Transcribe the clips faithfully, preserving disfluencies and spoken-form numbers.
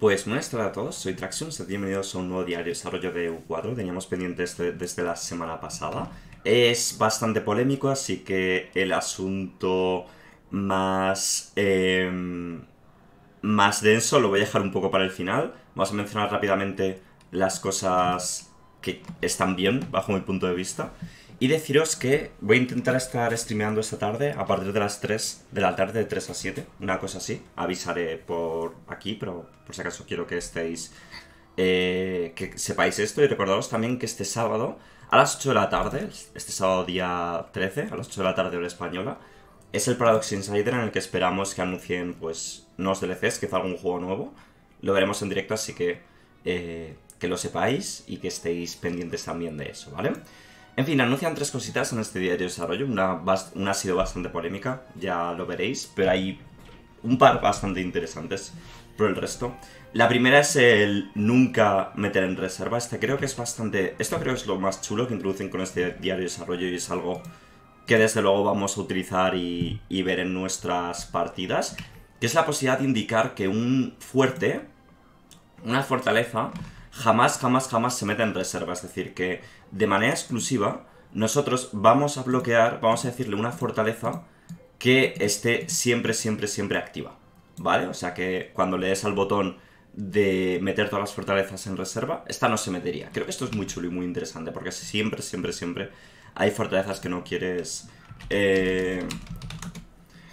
Pues muy buenas a todos, soy Traxium, bienvenidos a un nuevo diario desarrollo de U cuatro, teníamos pendiente este, desde la semana pasada. Es bastante polémico, así que el asunto más, eh, más denso lo voy a dejar un poco para el final. Vamos a mencionar rápidamente las cosas que están bien, bajo mi punto de vista. Y deciros que voy a intentar estar streameando esta tarde a partir de las tres de la tarde, de tres a siete, una cosa así. Avisaré por aquí, pero por si acaso quiero que estéis, eh, que sepáis esto. Y recordaros también que este sábado a las ocho de la tarde, este sábado día trece, a las ocho de la tarde hora española, es el Paradox Insider en el que esperamos que anuncien pues nuevos D L Cs, quizá algún juego nuevo. Lo veremos en directo, así que eh, que lo sepáis y que estéis pendientes también de eso, ¿vale? En fin, anuncian tres cositas en este diario de desarrollo. Una, una ha sido bastante polémica, ya lo veréis, pero hay un par bastante interesantes por el resto. La primera es el nunca meter en reserva. Este creo que es bastante... Esto creo que es lo más chulo que introducen con este diario de desarrollo y es algo que desde luego vamos a utilizar y, y ver en nuestras partidas, que es la posibilidad de indicar que un fuerte, una fortaleza, jamás, jamás, jamás se mete en reserva. Es decir, que de manera exclusiva nosotros vamos a bloquear, vamos a decirle una fortaleza que esté siempre, siempre, siempre activa, ¿vale? O sea que cuando le des al botón de meter todas las fortalezas en reserva, esta no se metería. Creo que esto es muy chulo y muy interesante porque siempre, siempre, siempre hay fortalezas que no quieres... Eh,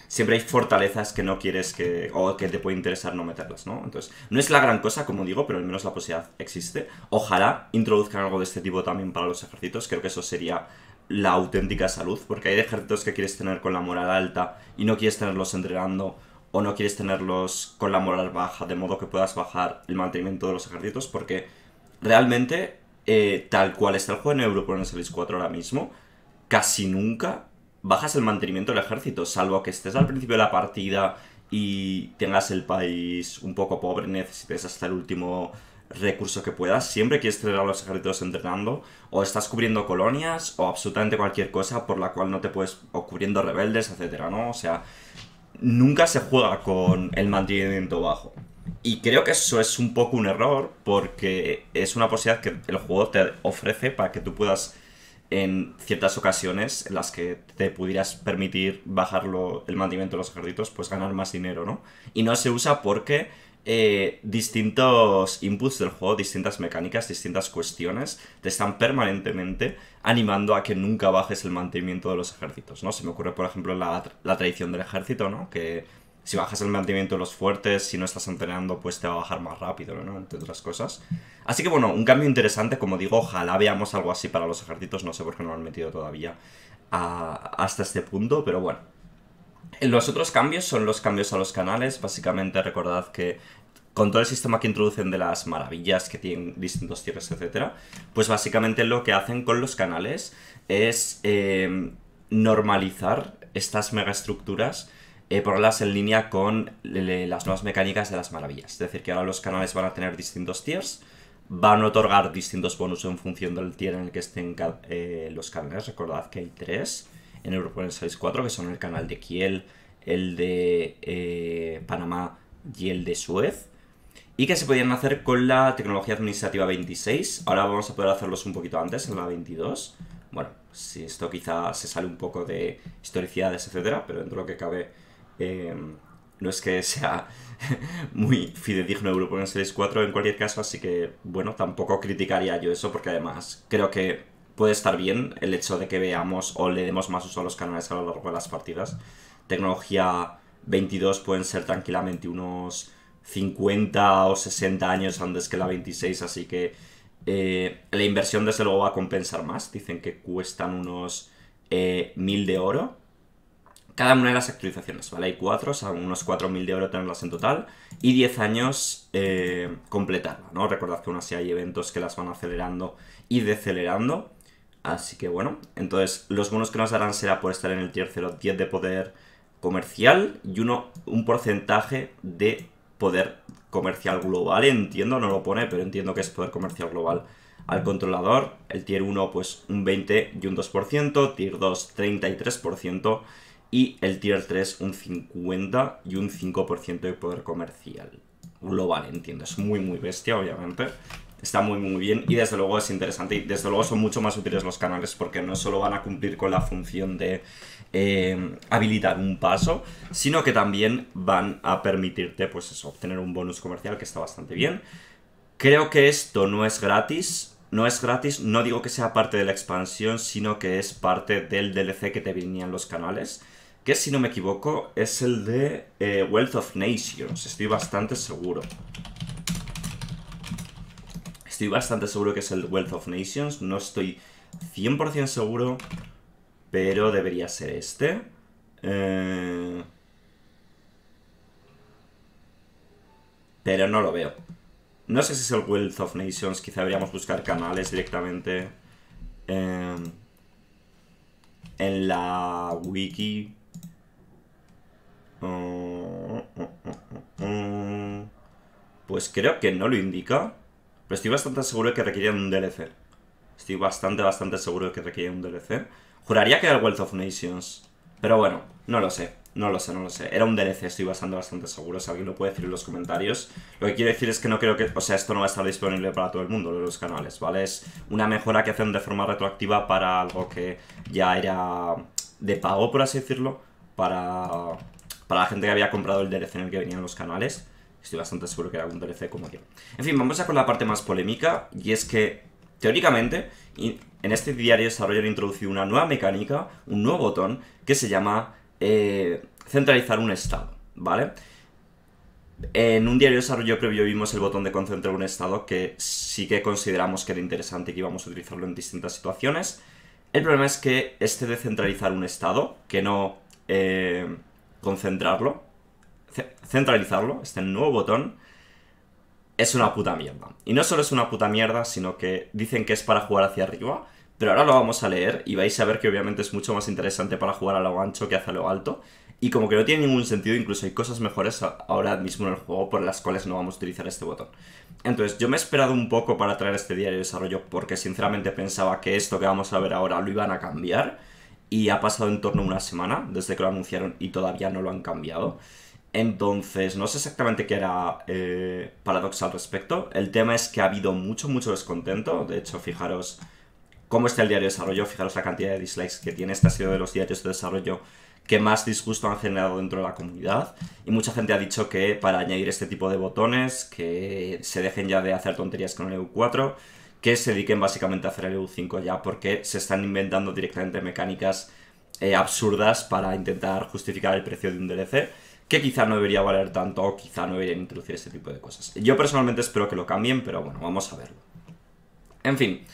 siempre hay fortalezas que no quieres que... o que te puede interesar no meterlas, ¿no? Entonces, no es la gran cosa, como digo, pero al menos la posibilidad existe. Ojalá introduzcan algo de este tipo también para los ejércitos. Creo que eso sería la auténtica salud, porque hay ejércitos que quieres tener con la moral alta y no quieres tenerlos entrenando, o no quieres tenerlos con la moral baja, de modo que puedas bajar el mantenimiento de los ejércitos, porque realmente, eh, tal cual está el juego en Europa Universalis cuatro ahora mismo, casi nunca bajas el mantenimiento del ejército, salvo que estés al principio de la partida y tengas el país un poco pobre, necesites hasta el último recurso que puedas. Siempre quieres tener a los ejércitos entrenando, o estás cubriendo colonias, o absolutamente cualquier cosa por la cual no te puedes... o cubriendo rebeldes, etcétera, ¿no? O sea, nunca se juega con el mantenimiento bajo. Y creo que eso es un poco un error, porque es una posibilidad que el juego te ofrece para que tú puedas... en ciertas ocasiones en las que te pudieras permitir bajar lo, el mantenimiento de los ejércitos, pues ganar más dinero, ¿no? Y no se usa porque eh, distintos inputs del juego, distintas mecánicas, distintas cuestiones, te están permanentemente animando a que nunca bajes el mantenimiento de los ejércitos, ¿no? Se me ocurre, por ejemplo, la, la traición del ejército, ¿no? Que si bajas el mantenimiento de los fuertes, si no estás entrenando, pues te va a bajar más rápido, ¿no? Entre otras cosas. Así que bueno, un cambio interesante, como digo, ojalá veamos algo así para los ejércitos, no sé por qué no lo han metido todavía a, hasta este punto, pero bueno. Los otros cambios son los cambios a los canales. Básicamente recordad que con todo el sistema que introducen de las maravillas que tienen distintos tierras, etcétera, pues básicamente lo que hacen con los canales es eh, normalizar estas megaestructuras, Eh, ponerlas en línea con le, le, las nuevas mecánicas de las maravillas. Es decir, que ahora los canales van a tener distintos tiers, van a otorgar distintos bonus en función del tier en el que estén eh, los canales. Recordad que hay tres en Europa Universalis cuatro, que son el canal de Kiel, el de eh, Panamá y el de Suez, y que se podían hacer con la tecnología administrativa veintiséis. Ahora vamos a poder hacerlos un poquito antes, en la veintidós. Bueno, si esto quizá se sale un poco de historicidades, etcétera, pero dentro de lo que cabe... Eh, no es que sea muy fidedigno Europa Universalis cuatro en cualquier caso, así que bueno, tampoco criticaría yo eso, porque además creo que puede estar bien el hecho de que veamos o le demos más uso a los canales a lo largo de las partidas. Tecnología veintidós pueden ser tranquilamente unos cincuenta o sesenta años antes que la veintiséis, así que eh, la inversión desde luego va a compensar más. Dicen que cuestan unos eh, mil de oro cada una de las actualizaciones, ¿vale? Hay cuatro, o sea, unos cuatro mil de oro tenerlas en total, y diez años eh, completarla, ¿no? Recordad que aún así hay eventos que las van acelerando y decelerando, así que bueno. Entonces, los bonos que nos darán será por estar en el tier cero, diez de poder comercial y uno, un porcentaje de poder comercial global. Entiendo, no lo pone, pero entiendo que es poder comercial global al controlador. El tier uno, pues un veinte y un dos por ciento, tier dos, treinta y tres por ciento, y el tier tres un cincuenta y un cinco por ciento de poder comercial. global, entiendo. Es muy, muy bestia, obviamente. Está muy, muy bien y desde luego es interesante. Y desde luego son mucho más útiles los canales porque no solo van a cumplir con la función de eh, habilitar un paso, sino que también van a permitirte, pues eso, obtener un bonus comercial que está bastante bien. Creo que esto no es gratis. No es gratis, no digo que sea parte de la expansión, sino que es parte del D L C que te venían los canales, que si no me equivoco es el de eh, Wealth of Nations, estoy bastante seguro. Estoy bastante seguro que es el Wealth of Nations, no estoy cien por cien seguro, pero debería ser este. Eh... Pero no lo veo. No sé si es el Wealth of Nations, quizá deberíamos buscar canales directamente eh, en la wiki. Oh, oh, oh, oh. Pues creo que no lo indica, pero estoy bastante seguro de que requería un D L C. Estoy bastante, bastante seguro de que requería un D L C. Juraría que era el Wealth of Nations, pero bueno, no lo sé. No lo sé, no lo sé. Era un D L C, estoy bastante, bastante seguro. Si alguien lo puede decir en los comentarios. Lo que quiero decir es que no creo que... O sea, esto no va a estar disponible para todo el mundo, los canales, ¿vale? Es una mejora que hacen de forma retroactiva para algo que ya era de pago, por así decirlo. Para, para la gente que había comprado el D L C en el que venían los canales. Estoy bastante seguro que era un D L C como yo. En fin, vamos a con la parte más polémica. Y es que, teóricamente, en este diario de desarrollo han introducido una nueva mecánica, un nuevo botón, que se llama... Eh, centralizar un estado, ¿vale? En un diario de desarrollo previo vimos el botón de concentrar un estado que sí que consideramos que era interesante y que íbamos a utilizarlo en distintas situaciones. El problema es que este de centralizar un estado, que no eh, concentrarlo, centralizarlo, este nuevo botón, es una puta mierda. Y no solo es una puta mierda, sino que dicen que es para jugar hacia arriba. Pero ahora lo vamos a leer y vais a ver que obviamente es mucho más interesante para jugar a lo ancho que hacia lo alto. Y como que no tiene ningún sentido, incluso hay cosas mejores ahora mismo en el juego por las cuales no vamos a utilizar este botón. Entonces yo me he esperado un poco para traer este diario de desarrollo porque sinceramente pensaba que esto que vamos a ver ahora lo iban a cambiar. Y ha pasado en torno a una semana desde que lo anunciaron y todavía no lo han cambiado. Entonces no sé exactamente qué era eh, Paradox al respecto. El tema es que ha habido mucho, mucho descontento. De hecho, fijaros... ¿Cómo está el diario de desarrollo? Fijaros la cantidad de dislikes que tiene. Este ha sido de los diarios de desarrollo que más disgusto han generado dentro de la comunidad. Y mucha gente ha dicho que para añadir este tipo de botones, que se dejen ya de hacer tonterías con el E U cuatro, que se dediquen básicamente a hacer el E U cinco ya, porque se están inventando directamente mecánicas eh, absurdas para intentar justificar el precio de un D L C, que quizá no debería valer tanto o quizá no deberían introducir este tipo de cosas. Yo personalmente espero que lo cambien, pero bueno, vamos a verlo. En fin...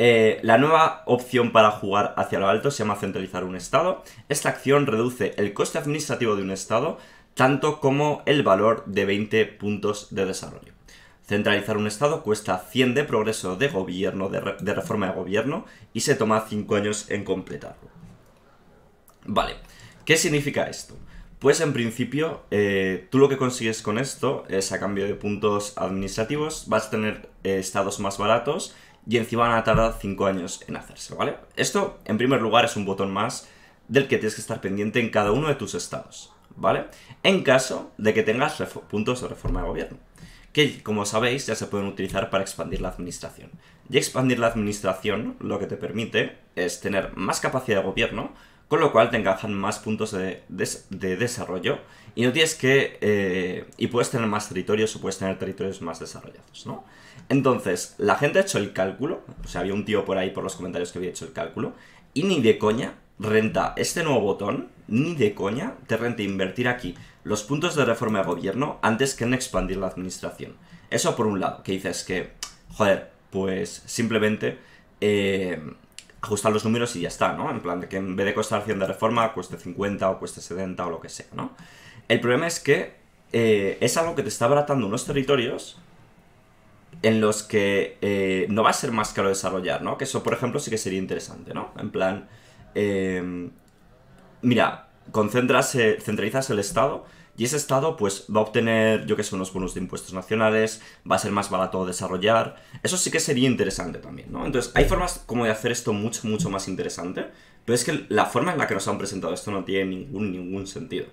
Eh, la nueva opción para jugar hacia lo alto se llama centralizar un estado. Esta acción reduce el coste administrativo de un estado, tanto como el valor de veinte puntos de desarrollo. Centralizar un estado cuesta cien de progreso de gobierno, de, re de reforma de gobierno, y se toma cinco años en completarlo. Vale, ¿qué significa esto? Pues en principio, eh, tú lo que consigues con esto es, a cambio de puntos administrativos, vas a tener eh, estados más baratos. Y encima van a tardar cinco años en hacerse, ¿vale? Esto, en primer lugar, es un botón más del que tienes que estar pendiente en cada uno de tus estados, ¿vale? En caso de que tengas puntos de reforma de gobierno, que, como sabéis, ya se pueden utilizar para expandir la administración. Y expandir la administración lo que te permite es tener más capacidad de gobierno, con lo cual te encajan más puntos de, de, de desarrollo y no tienes que... Eh, y puedes tener más territorios o puedes tener territorios más desarrollados, ¿no? Entonces, la gente ha hecho el cálculo, o sea, había un tío por ahí por los comentarios que había hecho el cálculo, y ni de coña renta este nuevo botón, ni de coña te renta invertir aquí los puntos de reforma de gobierno antes que en expandir la administración. Eso por un lado, que dices que, joder, pues simplemente... Eh, ajustar los números y ya está, ¿no? En plan, de que en vez de costar cien de reforma, cueste cincuenta o cueste setenta o lo que sea, ¿no? El problema es que eh, es algo que te está abaratando unos territorios en los que eh, no va a ser más caro desarrollar, ¿no? Que eso, por ejemplo, sí que sería interesante, ¿no? En plan, eh, mira, concentras, eh, centralizas el estado y ese estado, pues, va a obtener, yo que sé, unos bonos de impuestos nacionales, va a ser más barato desarrollar. Eso sí que sería interesante también, ¿no? Entonces, hay formas como de hacer esto mucho, mucho más interesante, pero es que la forma en la que nos han presentado esto no tiene ningún, ningún sentido.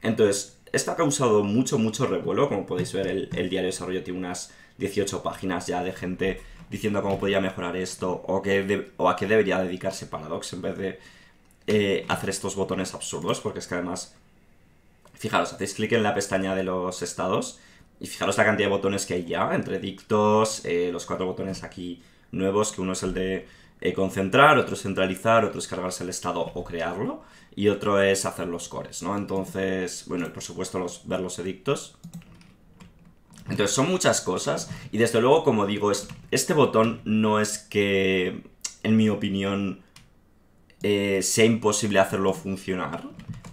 Entonces, Esto ha causado mucho, mucho revuelo. Como podéis ver, el, el diario de desarrollo tiene unas dieciocho páginas ya de gente diciendo cómo podía mejorar esto o, que de, o a qué debería dedicarse Paradox en vez de eh, hacer estos botones absurdos, porque es que además, fijaros, hacéis clic en la pestaña de los estados y fijaros la cantidad de botones que hay ya, entre dictos, eh, los cuatro botones aquí nuevos, que uno es el de eh, concentrar, otro es centralizar, otro es cargarse el estado o crearlo, y otro es hacer los cores, ¿no? Entonces, bueno, y por supuesto los, ver los edictos. Entonces son muchas cosas, y desde luego, como digo, este botón no es que, en mi opinión, eh, sea imposible hacerlo funcionar,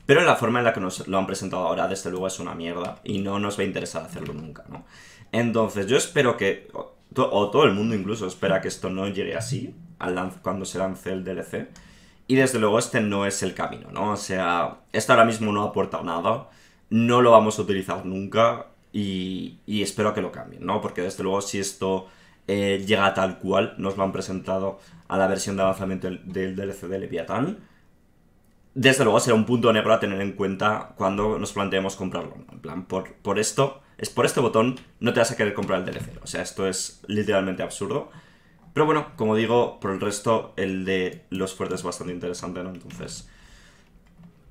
pero la forma en la que nos lo han presentado ahora, desde luego, es una mierda, y no nos va a interesar hacerlo nunca, ¿no? Entonces yo espero que, o todo el mundo incluso espera que esto no llegue así, al lanz, cuando se lance el D L C, y desde luego este no es el camino, ¿no? O sea, esto ahora mismo no aporta nada, no lo vamos a utilizar nunca. Y, y espero que lo cambien, ¿no? Porque desde luego si esto eh, llega tal cual, nos lo han presentado a la versión de lanzamiento del, del D L C de Leviathan, desde luego será un punto negro a tener en cuenta cuando nos planteemos comprarlo, ¿no? En plan, por, por esto, es por este botón no te vas a querer comprar el D L C, o sea, esto es literalmente absurdo. Pero bueno, como digo, por el resto, el de los fuertes es bastante interesante, ¿no? Entonces,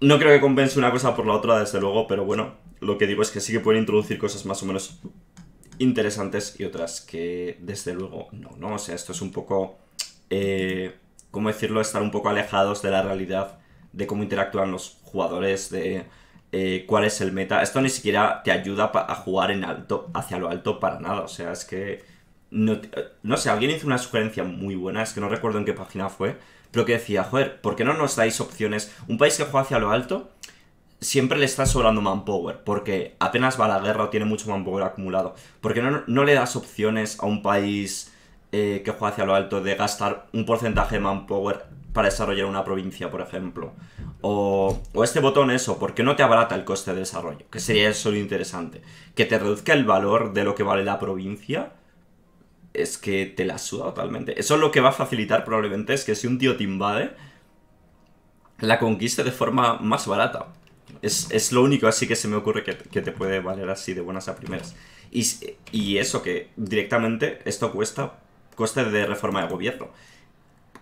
no creo que compense una cosa por la otra, desde luego, pero bueno, lo que digo es que sí que pueden introducir cosas más o menos interesantes y otras que, desde luego, no, ¿no? O sea, esto es un poco, eh, ¿cómo decirlo? Estar un poco alejados de la realidad, de cómo interactúan los jugadores, de eh, cuál es el meta. Esto ni siquiera te ayuda a jugar en alto, hacia lo alto, para nada. O sea, es que, no, no sé, alguien hizo una sugerencia muy buena, es que no recuerdo en qué página fue, pero que decía, joder, ¿por qué no nos dais opciones? Un país que juega hacia lo alto siempre le está sobrando manpower, porque apenas va a la guerra o tiene mucho manpower acumulado. ¿Por qué no, no le das opciones a un país eh, que juega hacia lo alto de gastar un porcentaje de manpower para desarrollar una provincia, por ejemplo? O, o este botón, eso, ¿por qué no te abarata el coste de desarrollo? Que sería eso lo interesante. Que te reduzca el valor de lo que vale la provincia, es que te la suda totalmente. Eso es lo que va a facilitar probablemente, es que si un tío te invade, la conquiste de forma más barata. Es, es lo único así que se me ocurre que, que te puede valer así de buenas a primeras. Y, y eso que directamente esto cuesta, coste de reforma de gobierno,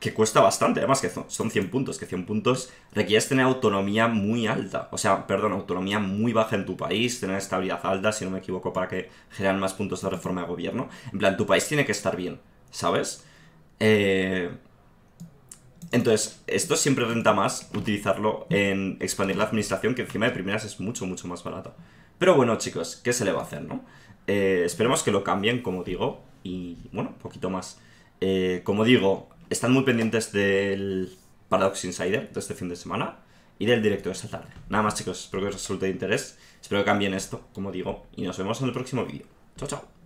que cuesta bastante, además que son cien puntos, que cien puntos requieres tener autonomía muy alta, o sea, perdón, autonomía muy baja en tu país, tener estabilidad alta, si no me equivoco, para que generen más puntos de reforma de gobierno. En plan, tu país tiene que estar bien, ¿sabes? Eh, entonces, esto siempre renta más utilizarlo en expandir la administración, que encima de primeras es mucho, mucho más barata. Pero bueno, chicos, ¿qué se le va a hacer, no? Eh, esperemos que lo cambien, como digo, y bueno, un poquito más. Eh, como digo, están muy pendientes del Paradox Insider de este fin de semana y del directo de esta tarde. Nada más, chicos, espero que os resulte de interés, espero que cambien esto, como digo, y nos vemos en el próximo vídeo. Chao, chao.